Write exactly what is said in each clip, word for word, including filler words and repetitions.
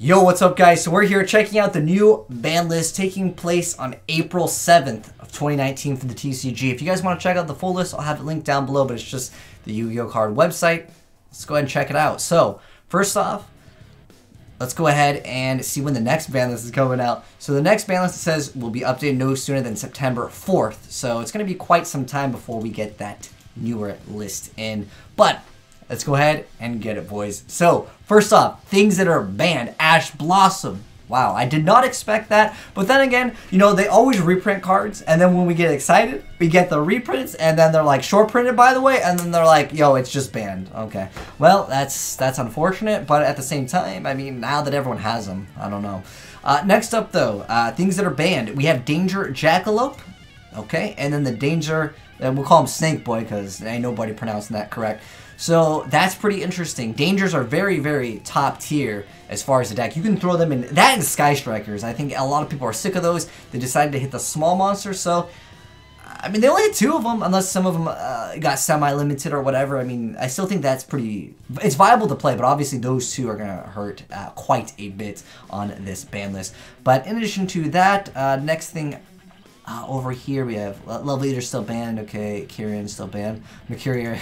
Yo, what's up guys? So we're here checking out the new ban list taking place on April seventh of twenty nineteen for the T C G. If you guys want to check out the full list, I'll have it linked down below, but it's just the Yu-Gi-Oh card website. Let's go ahead and check it out. So first off, let's go ahead and see when the next ban list is coming out. So the next ban list, it says, will be updated no sooner than September fourth. So it's going to be quite some time before we get that newer list in. But let's go ahead and get it, boys. So, first off, things that are banned. Ash Blossom. Wow, I did not expect that. But then again, you know, they always reprint cards. And then when we get excited, we get the reprints. And then they're like, short printed, by the way. And then they're like, yo, it's just banned. Okay. Well, that's that's unfortunate. But at the same time, I mean, now that everyone has them, I don't know. Uh, next up, though, uh, things that are banned. We have Danger Jackalope. Okay. And then the Danger, and we'll call him Snake Boy because ain't nobody pronouncing that correct. So that's pretty interesting. Dangers are very, very top tier as far as the deck. You can throw them in. That and Sky Strikers. I think a lot of people are sick of those. They decided to hit the small monsters. So, I mean, they only hit two of them, unless some of them uh, got semi-limited or whatever. I mean, I still think that's pretty... It's viable to play, but obviously those two are going to hurt uh, quite a bit on this ban list. But in addition to that, uh, next thing... Uh, over here we have Love Leader still banned. Okay, Kieran still banned. Mercurian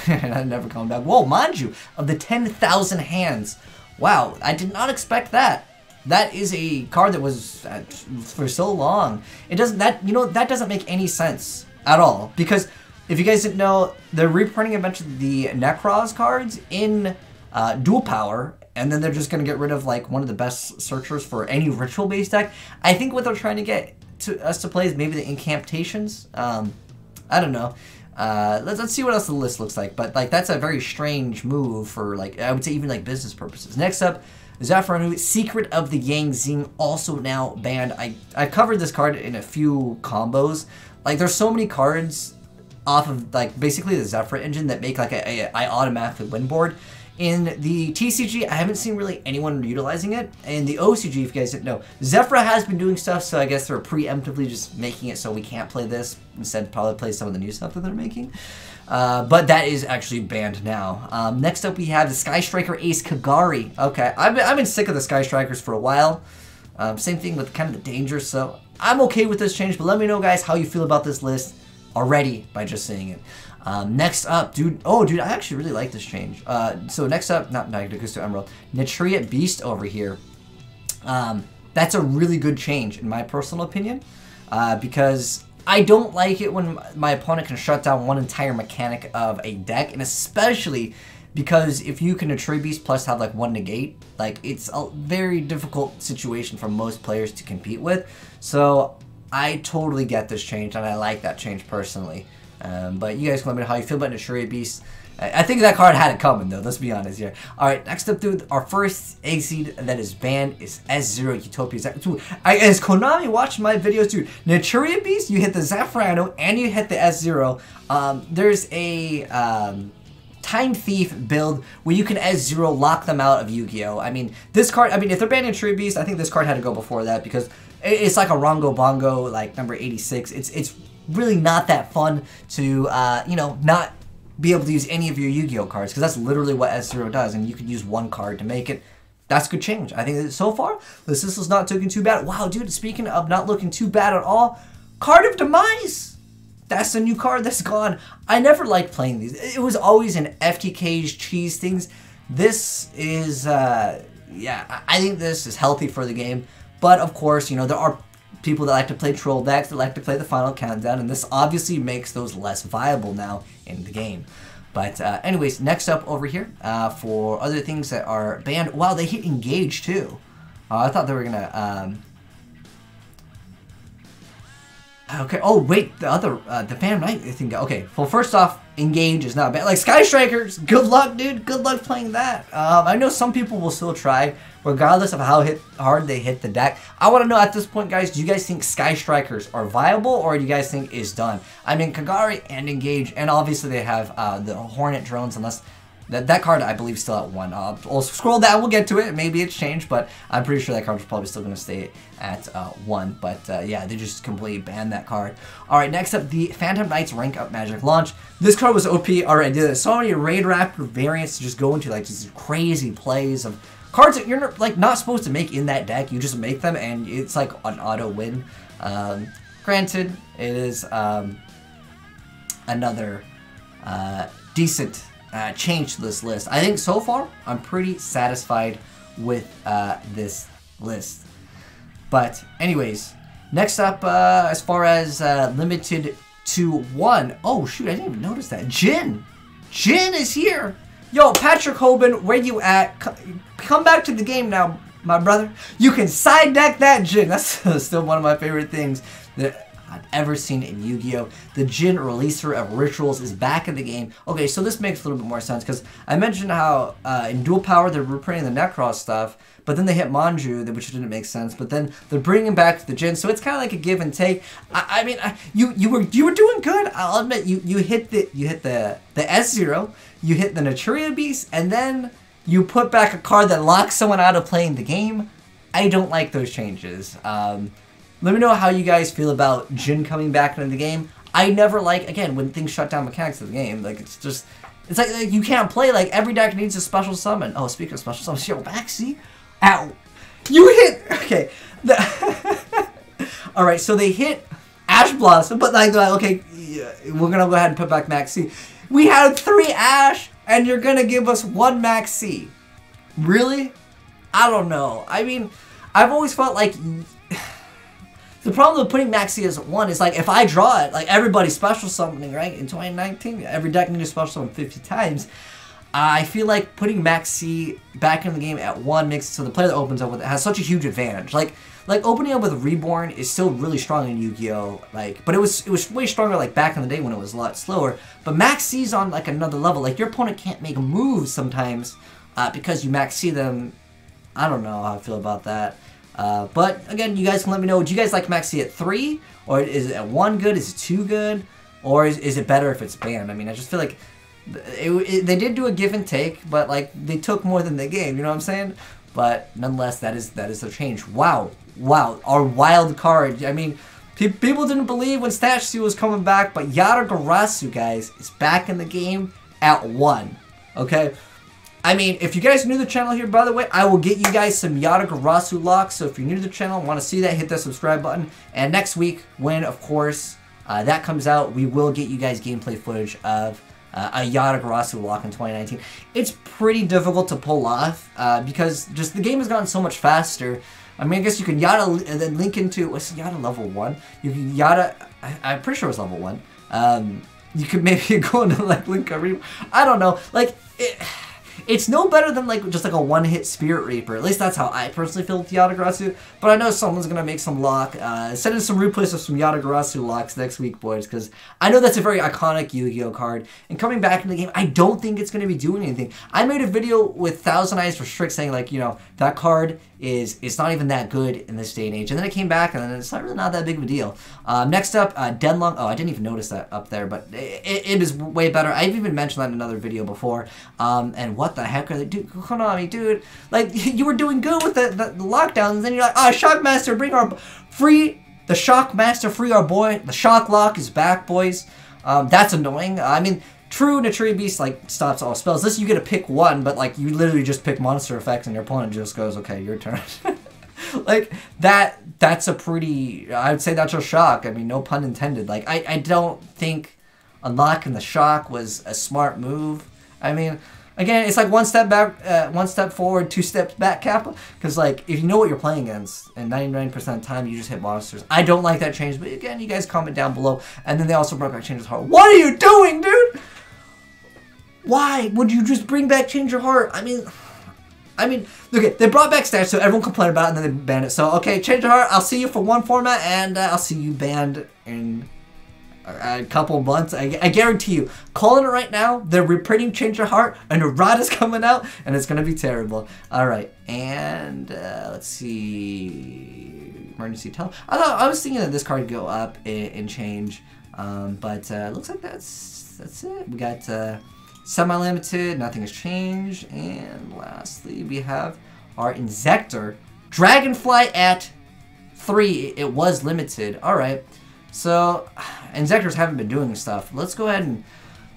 never coming back. Whoa, Manju of the ten thousand hands. Wow, I did not expect that. That is a card that was uh, for so long. It doesn't that you know that doesn't make any sense at all, because if you guys didn't know, they're reprinting a bunch of the Necroz cards in uh, dual power. And then they're just going to get rid of like one of the best searchers for any ritual based deck. I think what they're trying to get to us to play is maybe the incantations. Um, I don't know. Uh, let's, let's see what else the list looks like. But like that's a very strange move for like, I would say even like business purposes. Next up, Zephyranu, Secret of the Yang Zing, also now banned. I, I covered this card in a few combos. Like there's so many cards off of like basically the Zefra engine that make like a, a, a automatically win board. In the T C G, I haven't seen really anyone utilizing it. In the O C G, if you guys didn't know, Zefra has been doing stuff, so I guess they're preemptively just making it so we can't play this. Instead, probably play some of the new stuff that they're making. Uh, but that is actually banned now. Um, next up, we have the Sky Striker Ace Kagari. Okay, I've been, I've been sick of the Sky Strikers for a while. Um, same thing with kind of the Danger, so I'm okay with this change, but let me know, guys, how you feel about this list already by just seeing it. Um, next up, dude, oh, dude, I actually really like this change. Uh, so next up, not Nagakusu Emerald, Naturia Beast over here. Um, that's a really good change, in my personal opinion, uh, because I don't like it when my opponent can shut down one entire mechanic of a deck, and especially because if you can Naturia Beast plus have like one negate, like it's a very difficult situation for most players to compete with. So I totally get this change, and I like that change personally. Um, but you guys can let me know how you feel about Naturia Beast. I, I think that card had it coming, though. Let's be honest here. Alright, next up, dude. Our first egg seed that is banned is S-Zero Utopia. Dude, I, as Konami watched my videos, dude, Naturia Beast, you hit the Zephyranu, and you hit the S-Zero. Um, there's a... Um, Time Thief build where you can S-Zero lock them out of Yu-Gi-Oh! I mean, this card, I mean, if they're banning Naturia Beast, I think this card had to go before that because it's like a Rongo Bongo, like number eighty-six. It's it's really not that fun to, uh, you know, not be able to use any of your Yu-Gi-Oh! Cards because that's literally what S-Zero does, and you can use one card to make it. That's a good change. I think that so far, this is not looking too bad. Wow, dude, speaking of not looking too bad at all, Card of Demise! That's the new card that's gone. I never liked playing these. It was always an F T K's cheese things. This is, uh, yeah, I think this is healthy for the game. But of course, you know, there are people that like to play troll decks, that like to play the Final Countdown, and this obviously makes those less viable now in the game. But uh, anyways, next up over here uh, for other things that are banned. Wow, they hit Engage too. Uh, I thought they were gonna... Um, Okay, oh wait, the other, uh, the Phantom Knight thing, okay, well first off, Engage is not bad. Like, Sky Strikers, good luck, dude, good luck playing that. Um, I know some people will still try, regardless of how hit, hard they hit the deck. I want to know at this point, guys, do you guys think Sky Strikers are viable, or do you guys think is done? I mean, Kagari and Engage, and obviously they have uh, the Hornet Drones, unless... That, that card, I believe, is still at one. I'll, I'll scroll down. We'll get to it. Maybe it's changed, but I'm pretty sure that card was probably still going to stay at uh, one. But, uh, yeah, they just completely banned that card. All right, next up, the Phantom Knights Rank Up Magic Launch. This card was O P already. There's so many Raid Raptor variants to just go into, like, these crazy plays of cards that you're like not supposed to make in that deck. You just make them and it's like an auto win. Um, granted, it is um, another uh, decent uh, change to this list. I think so far I'm pretty satisfied with uh, this list. But anyways, next up uh, as far as uh, limited to one. Oh shoot, I didn't even notice that. Jin! Jin is here! Yo, Patrick Hoban, where you at? Come back to the game now, my brother. You can side deck that Jin. That's still one of my favorite things that I've ever seen in Yu-Gi-Oh! The Jin Releaser of Rituals is back in the game. Okay, so this makes a little bit more sense because I mentioned how uh, in Dual Power they're reprinting the Necross stuff, but then they hit Manju, which didn't make sense. But then they're bringing back the Jin, so it's kind of like a give and take. I, I mean, I, you you were you were doing good. I'll admit you you hit the you hit the the S-Zero. You hit the Naturia Beast, and then you put back a card that locks someone out of playing the game. I don't like those changes. Um, let me know how you guys feel about Jin coming back into the game. I never like, again, when things shut down mechanics of the game. Like, it's just, it's like, like you can't play, like, every deck needs a special summon. Oh, speaking of special summons, yo, Maxx C? Ow. You hit, okay. The all right, so they hit Ash Blossom, but like, okay, yeah, we're gonna go ahead and put back Maxx C. We had three Ash, and you're gonna give us one Maxx C. Really? I don't know. I mean, I've always felt like the problem with putting Maxx C as one is like if I draw it, like everybody's special summoning, right? In twenty nineteen, every deck needs to special summon fifty times. Uh, I feel like putting Maxx C back in the game at one makes it so the player that opens up with it has such a huge advantage. Like, like opening up with Reborn is still really strong in Yu-Gi-Oh! Like, but it was it was way stronger like back in the day when it was a lot slower. But Maxx C's on like another level. Like your opponent can't make moves sometimes uh, because you Maxx C them. I don't know how I feel about that. Uh, but again, you guys can let me know. Do you guys like Maxx C at three, or is it at one good? Is it two good, or is is it better if it's banned? I mean, I just feel like It, it, they did do a give and take, but like they took more than they gave, you know what I'm saying? But nonetheless, that is that is a change. Wow, wow, our wild card. I mean, pe people didn't believe when Statue was coming back, but Yata-Garasu, guys, is back in the game at one. Okay, I mean, if you guys are new to the channel here, by the way, I will get you guys some Yata-Garasu locks. So if you're new to the channel and want to see that, hit that subscribe button. And next week, when of course uh, that comes out, we will get you guys gameplay footage of Uh, a Yata-Garasu lock in twenty nineteen. It's pretty difficult to pull off uh, because just the game has gotten so much faster. I mean, I guess you can Yata and then link into, what's Yata level one? You can Yata, I, I'm pretty sure it was level one. Um, you could maybe go into like link a Reaper. I don't know. Like it, it's no better than like just like a one-hit Spirit Reaper. At least that's how I personally feel with Yata-Garasu. But I know someone's gonna make some lock. Uh, send in some replays of some Yata-Garasu locks next week, boys, because I know that's a very iconic Yu-Gi-Oh card. And coming back in the game, I don't think it's gonna be doing anything. I made a video with Thousand Eyes Restrict saying like, you know, that card is it's not even that good in this day and age. And then it came back, and then it's not really not that big of a deal. Um, next up, uh, Denlong. Oh, I didn't even notice that up there, but it, it, it is way better. I've even mentioned that in another video before. Um, and what the heck are they doing? Konami, dude. Like, you were doing good with the, the, the lockdowns, and then you're like, oh, Shock Master, bring our free, the Shock Master, free our boy. The Shock Lock is back, boys. Um, that's annoying. I mean, true Naturia Beast, like, stops all spells. This, you get to pick one, but, like, you literally just pick monster effects and your opponent just goes, okay, your turn. Like, that, that's a pretty, I would say that's a shock. I mean, no pun intended. Like, I, I don't think unlocking the shock was a smart move. I mean, again, it's like one step back, uh, one step forward, two steps back, Kappa. Because, like, if you know what you're playing against, and ninety-nine percent of the time, you just hit monsters. I don't like that change, but again, you guys comment down below. And then they also brought back Change Your Heart. What are you doing, dude? Why would you just bring back Change Your Heart? I mean, I mean, okay, they brought back Stash, so everyone complained about it, and then they banned it. So, okay, Change Your Heart, I'll see you for one format, and uh, I'll see you banned in a couple months. I, I guarantee you, calling it right now, they're reprinting Change Your Heart, and a rod is coming out, and it's going to be terrible. All right, and uh, let's see, Emergency Tele. I thought, I was thinking that this card would go up and, and change, um, but uh, looks like that's, that's it. We got Uh, Semi-limited, nothing has changed, and lastly we have our Insector Dragonfly at three. It was limited. All right, so Insectors haven't been doing stuff. Let's go ahead and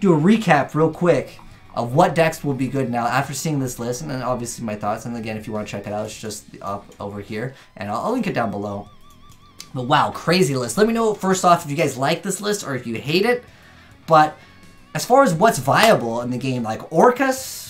do a recap real quick of what decks will be good now after seeing this list, and then obviously my thoughts. And again, if you want to check it out, it's just up over here, and I'll, I'll link it down below. But wow, crazy list. Let me know first off if you guys like this list or if you hate it. But as far as what's viable in the game, like Orcas,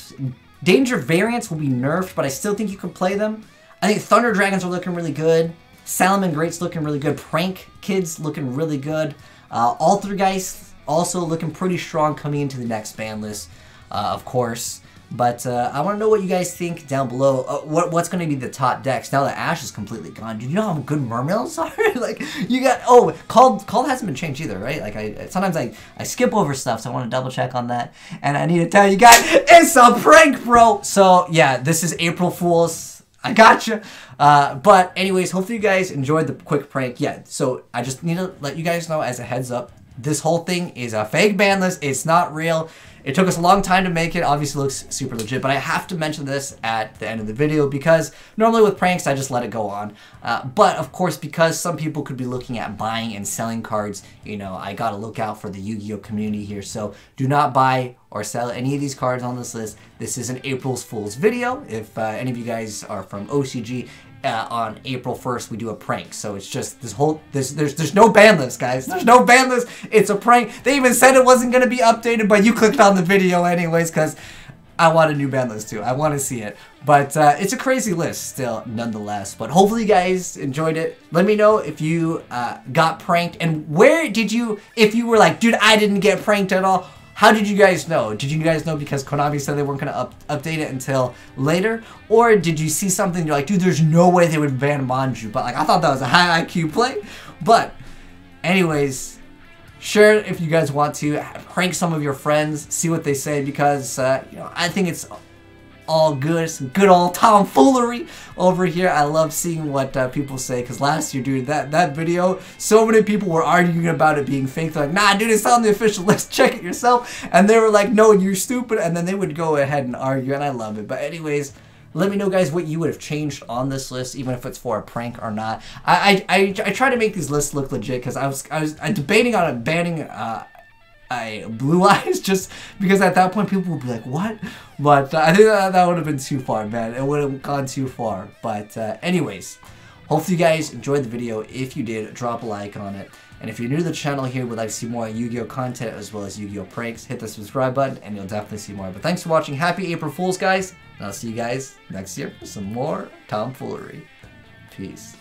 Danger variants will be nerfed, but I still think you can play them. I think Thunder Dragons are looking really good. Salomon Great's looking really good. Prank Kids looking really good. Uh, Altergeist also looking pretty strong coming into the next ban list, uh, of course. But uh, I want to know what you guys think down below. Uh, what what's going to be the top decks now that Ash is completely gone? Do you know how good Mermels are? Like you got oh, Called Called hasn't been changed either, right? Like I sometimes I I skip over stuff, so I want to double check on that. And I need to tell you guys, it's a prank, bro. So yeah, this is April Fool's. I gotcha. Uh, but anyways, hopefully you guys enjoyed the quick prank. Yeah, so I just need to let you guys know as a heads up, this whole thing is a fake ban list. It's not real. It took us a long time to make it. Obviously, it looks super legit, but I have to mention this at the end of the video because normally with pranks, I just let it go on. Uh, but of course, because some people could be looking at buying and selling cards, you know, I gotta look out for the Yu-Gi-Oh community here. So do not buy or sell any of these cards on this list. This is an April Fool's video. If uh, any of you guys are from O C G, Uh, on April first we do a prank, so it's just this whole this there's there's no ban list, guys. There's no ban list. It's a prank. They even said it wasn't going to be updated, but you clicked on the video anyways because I want a new ban list too. I want to see it, but uh, it's a crazy list still nonetheless. But hopefully you guys enjoyed it. Let me know if you uh, got pranked, and where did you, if you were like, dude, I didn't get pranked at all. How did you guys know? Did you guys know because Konami said they weren't going to up update it until later? Or did you see something and you're like, dude, there's no way they would ban Manju? But like, I thought that was a high I Q play. But anyways, share it if you guys want to. Prank some of your friends. See what they say because, uh, you know, I think it's all good. Some good old tomfoolery over here. I love seeing what uh, people say because last year, dude, that, that video, so many people were arguing about it being fake. They're like, nah, dude, it's on the official list. Check it yourself. And they were like, no, you're stupid. And then they would go ahead and argue, and I love it. But anyways, let me know, guys, what you would have changed on this list, even if it's for a prank or not. I I, I, I try to make these lists look legit because I was, I was I debating on banning uh, I blue eyes just because at that point people would be like, what? But uh, I think that, that would have been too far, man. It would have gone too far. But uh, anyways, hopefully you guys enjoyed the video. If you did, drop a like on it. And if you're new to the channel here, would like to see more Yu-Gi-Oh content as well as Yu-Gi-Oh pranks, hit the subscribe button and you'll definitely see more. But thanks for watching. Happy April Fools, guys. And I'll see you guys next year for some more tomfoolery. Peace.